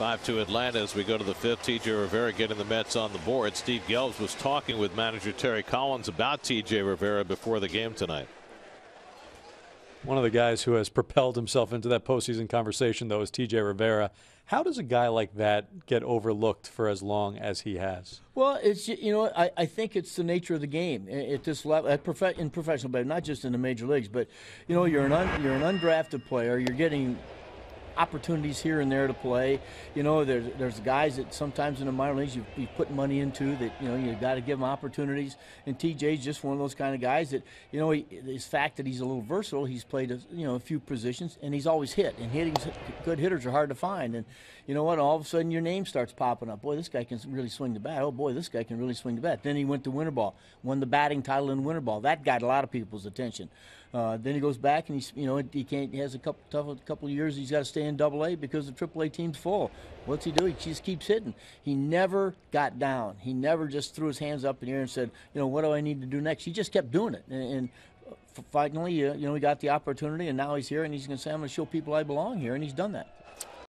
5-2 Atlanta as we go to the fifth. T.J. Rivera getting the Mets on the board. Steve Gels was talking with manager Terry Collins about T.J. Rivera before the game tonight. One of the guys who has propelled himself into that postseason conversation, though, is T.J. Rivera. How does a guy like that get overlooked for as long as he has? Well, it's, you know, I think it's the nature of the game at this level, in professional, but not just in the major leagues. But you know, you're an undrafted player. You're getting opportunities here and there to play. You know, there's guys that sometimes in the minor leagues you put money into that, you know, you got to give them opportunities. And TJ's just one of those kind of guys that, you know, his fact that he's a little versatile, he's played, you know, a few positions, and he's always hit. And good hitters are hard to find. And you know what? All of a sudden your name starts popping up. Boy, this guy can really swing the bat. Oh boy, this guy can really swing the bat. Then he went to winter ball, won the batting title in winter ball. That got a lot of people's attention. Then he goes back and he's, you know, he has a couple of years he's got to stay in Double-A because the Triple-A team's full. What's he do? He just keeps hitting. He never got down. He never just threw his hands up in the air and said, you know, what do I need to do next? He just kept doing it. And finally, you know, he got the opportunity, and now he's here, and he's going to say, I'm going to show people I belong here, and he's done that.